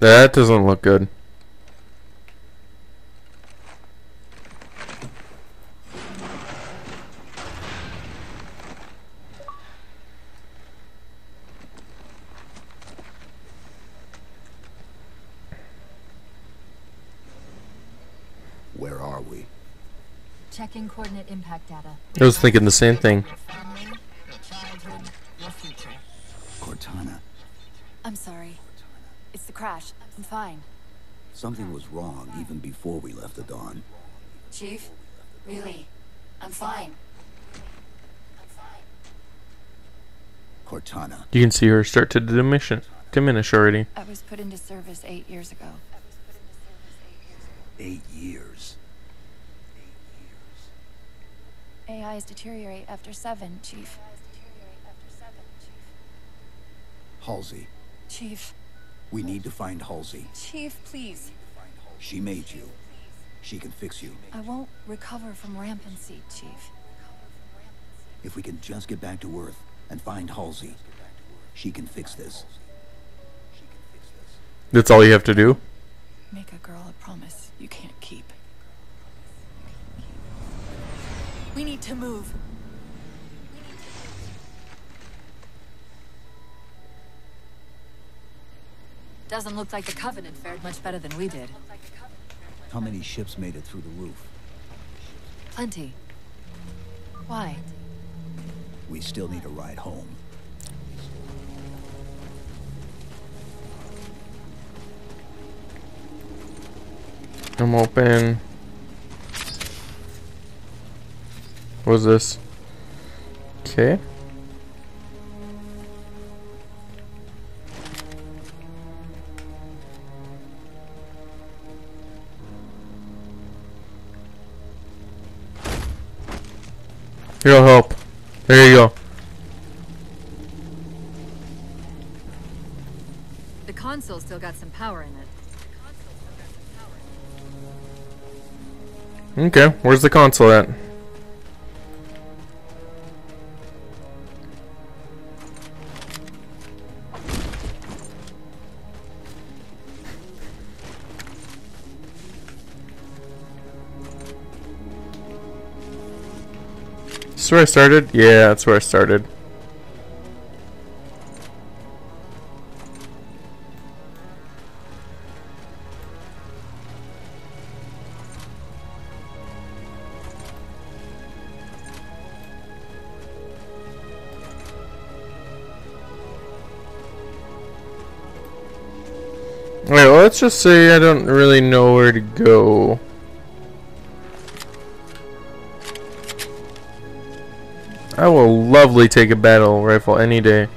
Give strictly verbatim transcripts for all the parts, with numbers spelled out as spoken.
That doesn't look good. Where are we? Checking coordinate impact data. I was thinking the same thing. Cortana. I'm sorry. It's the crash. I'm fine. Something was wrong even before we left the dawn. Chief? Really? I'm fine. I'm fine. Cortana. You can see her start to diminish, diminish already. I was put into service eight years ago. Eight years. Eight years. A Is deteriorate after seven, Chief. Halsey. Chief. We need to find Halsey. Chief, please. She made you. She can fix you. I won't recover from rampancy, Chief. If we can just get back to Earth and find Halsey, she can fix this. That's all you have to do? Make a girl a promise you can't keep. We need to move. Doesn't look like the Covenant fared much better than we did. How many ships made it through the roof? Plenty. Why? We still need a ride home. I'm open. What is this? Okay. Here, I'll help. There you go. The console still got some power in it. Okay, where's the console at? Is this where I started? Yeah, that's where I started. Alright, well, let's just say I don't really know where to go. I will lovely take a battle rifle any day.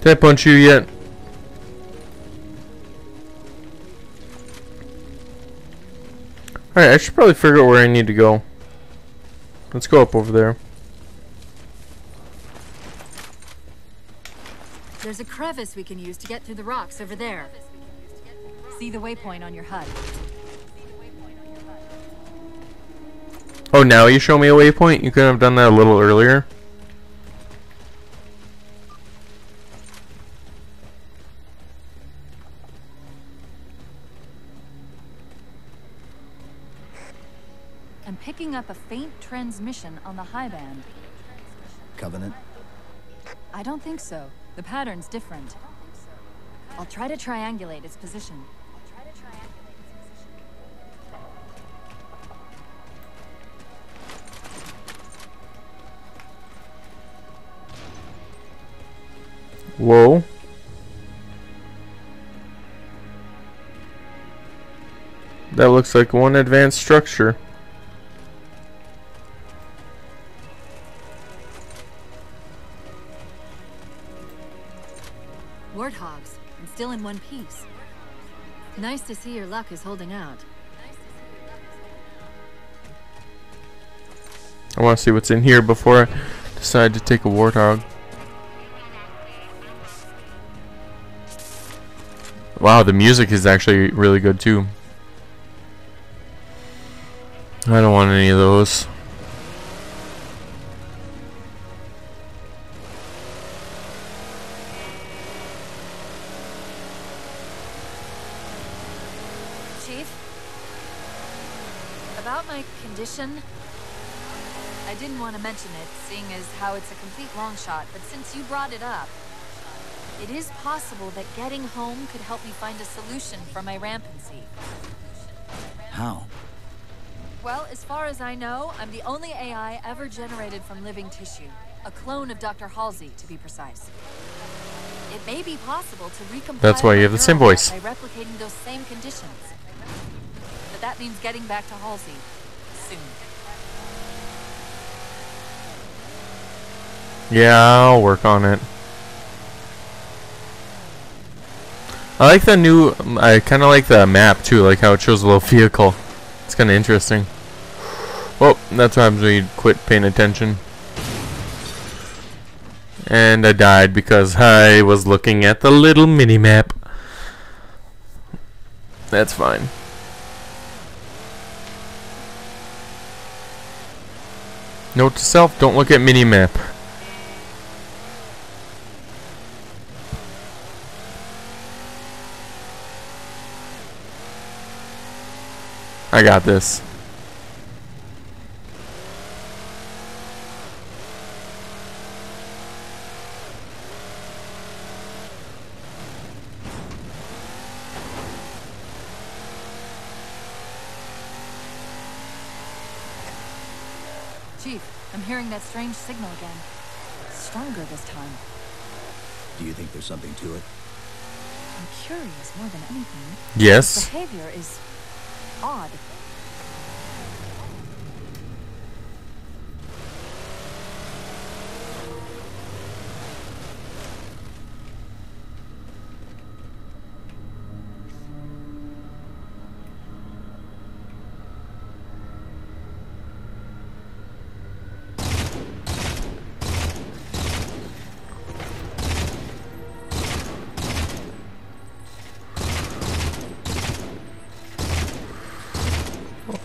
Did I punch you yet? Alright, I should probably figure out where I need to go. Let's go up over there. There's a crevice we can use to get through the rocks over there. See the waypoint on your H U D. Oh, now you show me a waypoint? You could have done that a little earlier. Picking up a faint transmission on the high band. Covenant? I don't think so. The pattern's different. I'll try to triangulate its position. Whoa. That looks like one advanced structure. Warthogs, and still in one piece. Nice to see your luck is holding out. I want to see what's in here before I decide to take a warthog. Wow, the music is actually really good too. I don't want any of those. Chief? About my condition? I didn't want to mention it, seeing as how it's a complete long shot, but since you brought it up, it is possible that getting home could help me find a solution for my rampancy. How? Well, as far as I know, I'm the only A I ever generated from living tissue. A clone of Doctor Halsey, to be precise. It may be possible to recompile... That's why you have the same voice. ...by replicating those same conditions. But that means getting back to Halsey. Soon. Yeah, I'll work on it. I like the new... I kind of like the map, too. Like how it shows a little vehicle. It's kind of interesting. Well, that's what happens when you quit paying attention. And I died because I was looking at the little mini-map. That's fine. Note to self, don't look at mini-map. I got this. Chief, I'm hearing that strange signal again. Stronger this time. Do you think there's something to it? I'm curious more than anything. Yes. Behavior is... odd.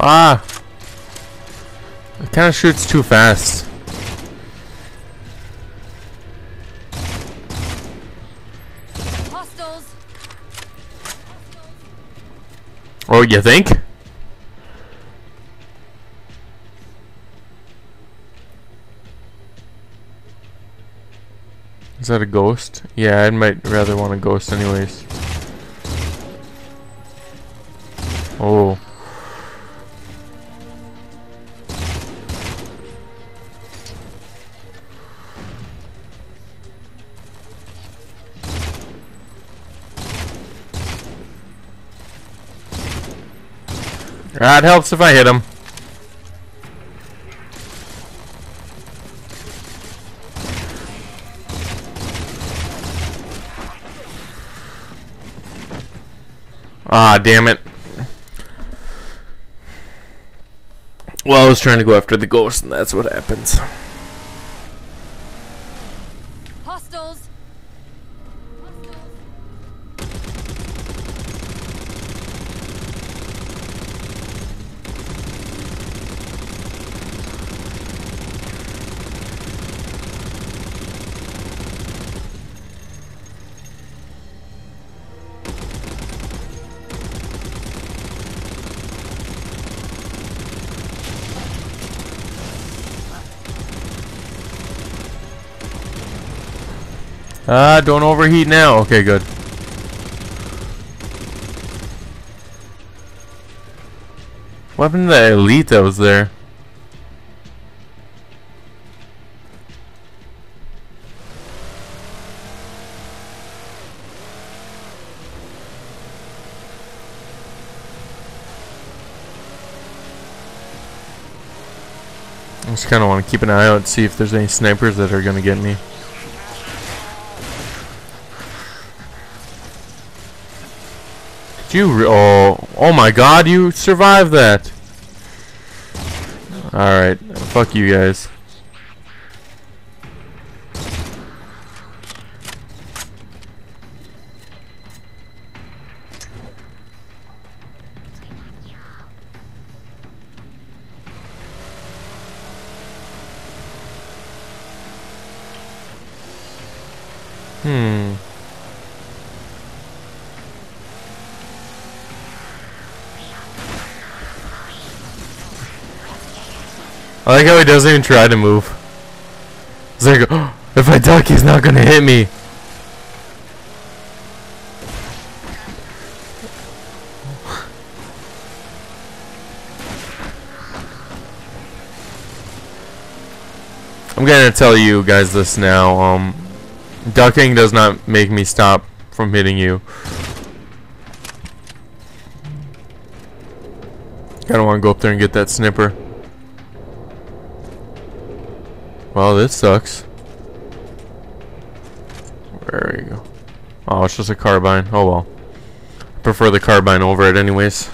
Ah! It kind of shoots too fast. Hostiles. Oh, you think? Is that a ghost? Yeah, I might rather want a ghost anyways. Oh. That helps if I hit him. Ah, damn it. Well, I was trying to go after the ghost, and that's what happens. Hostiles. Ah, uh, don't overheat now. Okay, good. What happened to the elite that was there? I just kind of want to keep an eye out and see if there's any snipers that are going to get me. You re oh, oh my god, you survived that. Alright, fuck you guys. Hmm. I like how he doesn't even try to move. It's like, oh, if I duck, he's not gonna hit me. I'm gonna tell you guys this now. Um, ducking does not make me stop from hitting you. I don't want to go up there and get that snipper. Well, this sucks. Where you go? Oh, it's just a carbine. Oh well. I prefer the carbine over it anyways.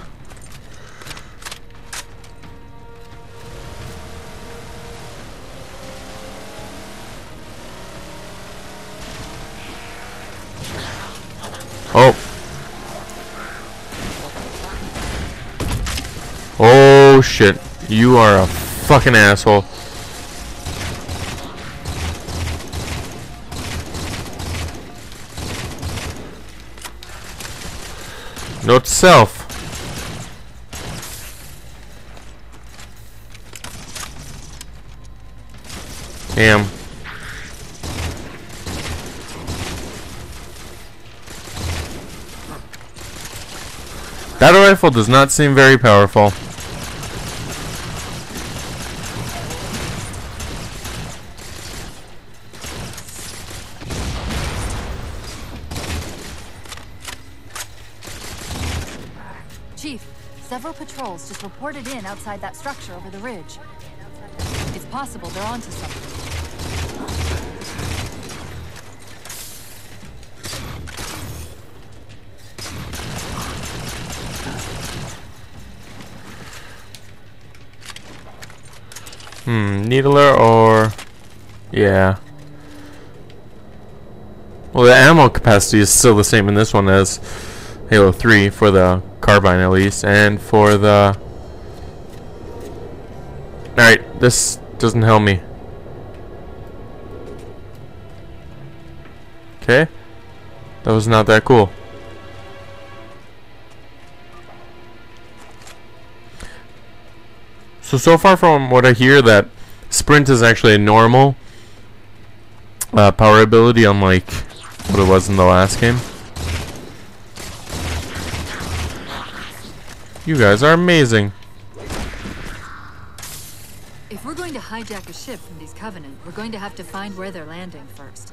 Oh. Oh shit. You are a fucking asshole. Note to self. Damn. That rifle does not seem very powerful. Just reported in outside that structure over the ridge. It's possible they're onto something. Hmm, Needler or... yeah. Well, the ammo capacity is still the same in this one as Halo three for the carbine at least, and for the... Alright, this doesn't help me. Okay. That was not that cool. So, so far from what I hear, that sprint is actually a normal uh, power ability, unlike what it was in the last game. You guys are amazing. If we're going to hijack a ship from these Covenant, we're going to have to find where they're landing first.